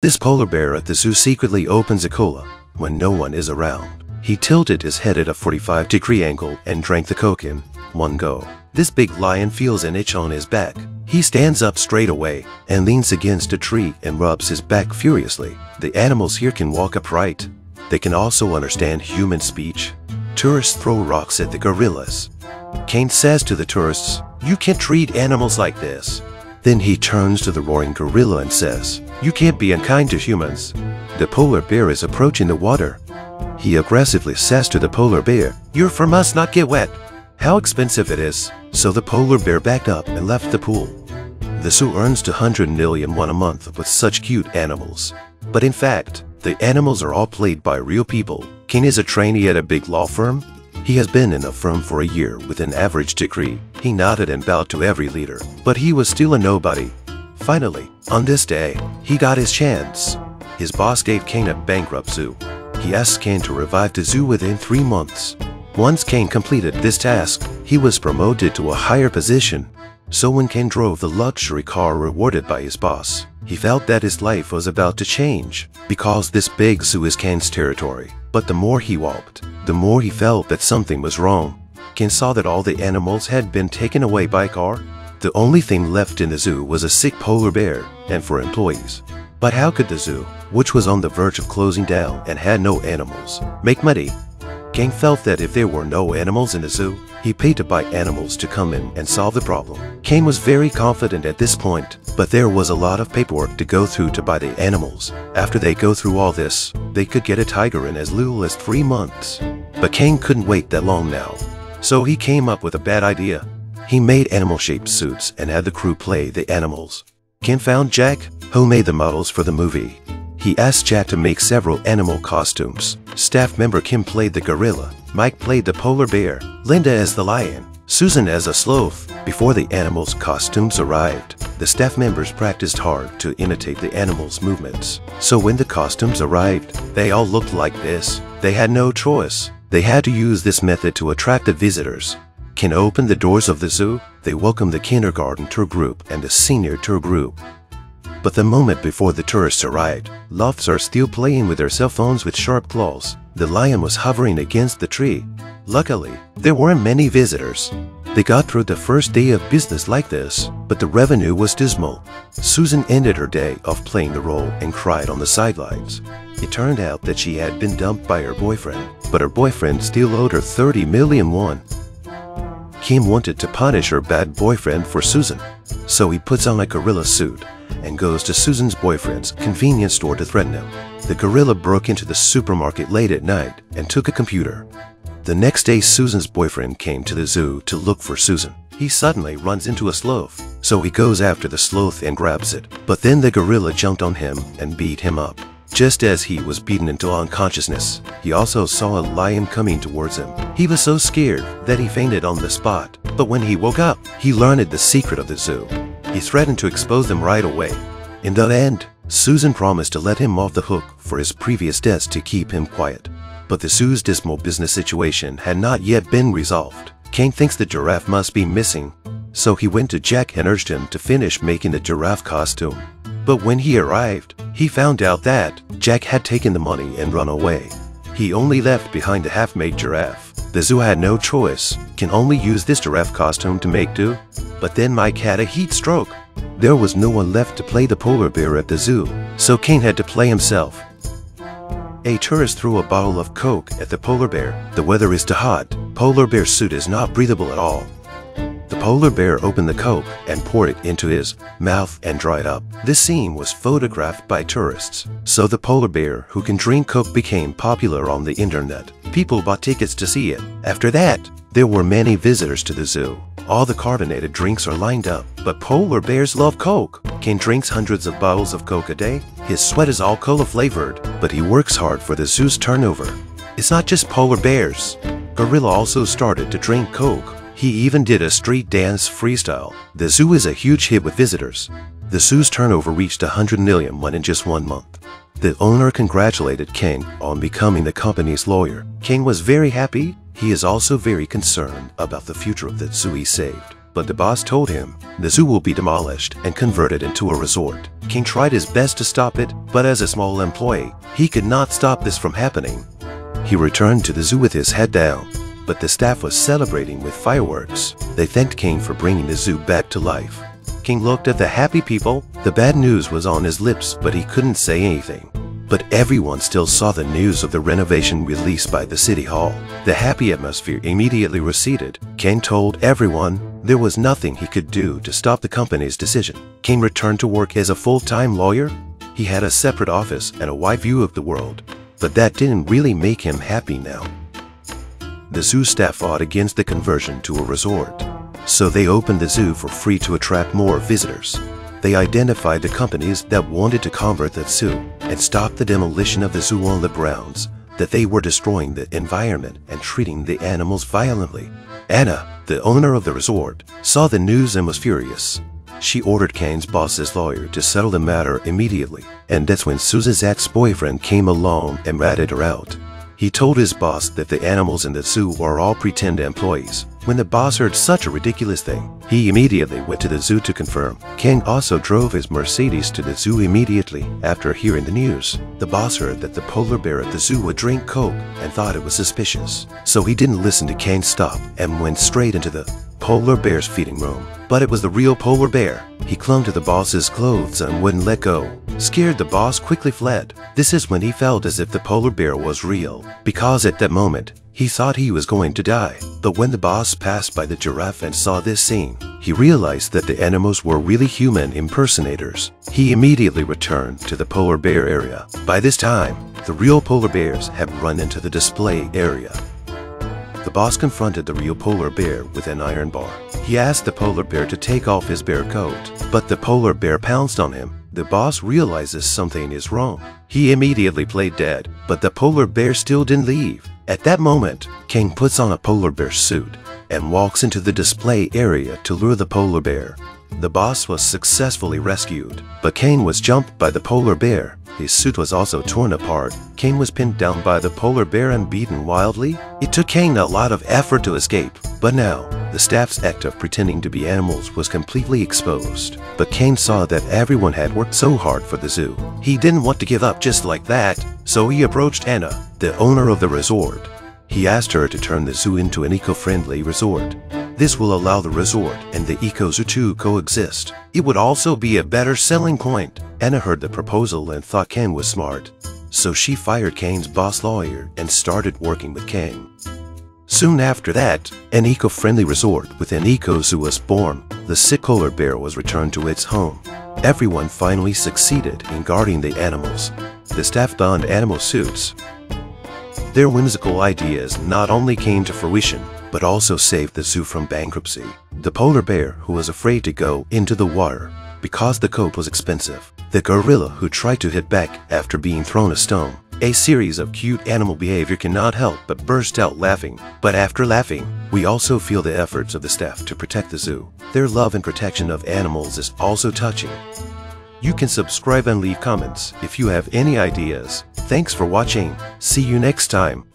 This polar bear at the zoo secretly opens a cola when no one is around. He tilted his head at a 45-degree angle and drank the Coke in one go. This big lion feels an itch on his back. He stands up straight away and leans against a tree and rubs his back furiously. The animals here can walk upright. They can also understand human speech. Tourists throw rocks at the gorillas. Kane says to the tourists, "You can't treat animals like this." Then he turns to the roaring gorilla and says, "You can't be unkind to humans." The polar bear is approaching the water. He aggressively says to the polar bear, "You're from us, not get wet." How expensive it is. So the polar bear backed up and left the pool. The zoo earns 200 million won a month with such cute animals. But in fact, the animals are all played by real people. Kane is a trainee at a big law firm. He has been in the firm for a year with an average degree. He nodded and bowed to every leader, but he was still a nobody. Finally, on this day, he got his chance. His boss gave Kane a bankrupt zoo. He asked Kane to revive the zoo within 3 months. Once Kane completed this task, he was promoted to a higher position. So when Kane drove the luxury car rewarded by his boss, he felt that his life was about to change, because this big zoo is Kane's territory. But the more he walked, the more he felt that something was wrong. Kane saw that all the animals had been taken away by car. The only thing left in the zoo was a sick polar bear and four employees. But how could the zoo, which was on the verge of closing down and had no animals, make money? Kane felt that if there were no animals in the zoo, he paid to buy animals to come in and solve the problem. Kane was very confident at this point, but there was a lot of paperwork to go through to buy the animals. After they go through all this, they could get a tiger in as little as 3 months. But Kane couldn't wait that long now. So he came up with a bad idea. He made animal-shaped suits and had the crew play the animals. Kane found Jack, who made the models for the movie. He asked Jack to make several animal costumes. Staff member Kim played the gorilla, Mike played the polar bear, Linda as the lion, Susan as a sloth. Before the animals' costumes arrived, the staff members practiced hard to imitate the animals' movements. So when the costumes arrived, they all looked like this. They had no choice. They had to use this method to attract the visitors. Kane opened the doors of the zoo. They welcomed the kindergarten tour group and the senior tour group. But the moment before the tourists arrived, loths are still playing with their cell phones with sharp claws. The lion was hovering against the tree. Luckily, there weren't many visitors. They got through the first day of business like this, but the revenue was dismal. Susan ended her day of playing the role and cried on the sidelines. It turned out that she had been dumped by her boyfriend, but her boyfriend still owed her 30 million won. Kim wanted to punish her bad boyfriend for Susan, so he puts on a gorilla suit and goes to Susan's boyfriend's convenience store to threaten him. The gorilla broke into the supermarket late at night and took a computer. The next day, Susan's boyfriend came to the zoo to look for Susan. He suddenly runs into a sloth, so he goes after the sloth and grabs it. But then the gorilla jumped on him and beat him up. Just as he was beaten into unconsciousness, he also saw a lion coming towards him. He was so scared that he fainted on the spot. But when he woke up, he learned the secret of the zoo. He threatened to expose them right away. In the end, Susan promised to let him off the hook for his previous debts to keep him quiet. But the zoo's dismal business situation had not yet been resolved. Kane thinks the giraffe must be missing, so he went to Jack and urged him to finish making the giraffe costume. But when he arrived, he found out that Jack had taken the money and run away. He only left behind the half-made giraffe. The zoo had no choice, can only use this giraffe costume to make do. But then Mike had a heat stroke. There was no one left to play the polar bear at the zoo, so Kane had to play himself. A tourist threw a bottle of Coke at the polar bear. The weather is too hot. Polar bear suit is not breathable at all. The polar bear opened the Coke and poured it into his mouth and dried up. This scene was photographed by tourists. So the polar bear who can drink Coke became popular on the internet. People bought tickets to see it. After that, there were many visitors to the zoo. All the carbonated drinks are lined up, but polar bears love Coke. Kane drinks hundreds of bottles of Coke a day. His sweat is all cola flavored, but he works hard for the zoo's turnover. It's not just polar bears. Gorilla also started to drink Coke. He even did a street dance freestyle. The zoo is a huge hit with visitors. The zoo's turnover reached 100 million won in just 1 month. The owner congratulated Kane on becoming the company's lawyer. Kane was very happy. He is also very concerned about the future of the zoo he saved. but the boss told him, the zoo will be demolished and converted into a resort. King tried his best to stop it, but as a small employee, he could not stop this from happening. He returned to the zoo with his head down, but the staff was celebrating with fireworks. They thanked King for bringing the zoo back to life. King looked at the happy people. The bad news was on his lips, but he couldn't say anything. But everyone still saw the news of the renovation released by the city hall. The happy atmosphere immediately receded. King told everyone there was nothing he could do to stop the company's decision. King returned to work as a full-time lawyer. He had a separate office and a wide view of the world, but that didn't really make him happy now. The zoo staff fought against the conversion to a resort, so they opened the zoo for free to attract more visitors. They identified the companies that wanted to convert the zoo and stopped the demolition of the zoo on the grounds that they were destroying the environment and treating the animals violently. Anna, the owner of the resort, saw the news and was furious. She ordered Kane's boss's lawyer to settle the matter immediately, and that's when Susan's ex-boyfriend came along and ratted her out. He told his boss that the animals in the zoo are all pretend employees. When the boss heard such a ridiculous thing, he immediately went to the zoo to confirm. King also drove his Mercedes to the zoo immediately after hearing the news. The boss heard that the polar bear at the zoo would drink Coke and thought it was suspicious. So he didn't listen to King's stop and went straight into the polar bear's feeding room. But it was the real polar bear. He clung to the boss's clothes and wouldn't let go. Scared, the boss quickly fled. This is when he felt as if the polar bear was real, because at that moment, he thought he was going to die. But when the boss passed by the giraffe and saw this scene, he realized that the animals were really human impersonators. He immediately returned to the polar bear area. By this time, the real polar bears had run into the display area. The boss confronted the real polar bear with an iron bar. He asked the polar bear to take off his bear coat, but the polar bear pounced on him. The boss realizes something is wrong. He immediately played dead, but the polar bear still didn't leave. At that moment, King puts on a polar bear suit and walks into the display area to lure the polar bear. The boss was successfully rescued, but King was jumped by the polar bear. His suit was also torn apart. King was pinned down by the polar bear and beaten wildly. It took King a lot of effort to escape, but now, the staff's act of pretending to be animals was completely exposed. But King saw that everyone had worked so hard for the zoo. He didn't want to give up just like that, so he approached Anna, the owner of the resort. He asked her to turn the zoo into an eco-friendly resort. This will allow the resort and the eco-zoo to coexist. It would also be a better selling point. Anna heard the proposal and thought King was smart. So she fired King's boss lawyer and started working with King. Soon after that, an eco-friendly resort with an eco-zoo was born. The sick polar bear was returned to its home. Everyone finally succeeded in guarding the animals. The staff donned animal suits. Their whimsical ideas not only came to fruition, but also saved the zoo from bankruptcy. The polar bear, who was afraid to go into the water because the coat was expensive. The gorilla, who tried to hit back after being thrown a stone. A series of cute animal behavior cannot help but burst out laughing. But after laughing, we also feel the efforts of the staff to protect the zoo. Their love and protection of animals is also touching. You can subscribe and leave comments if you have any ideas. Thanks for watching. See you next time.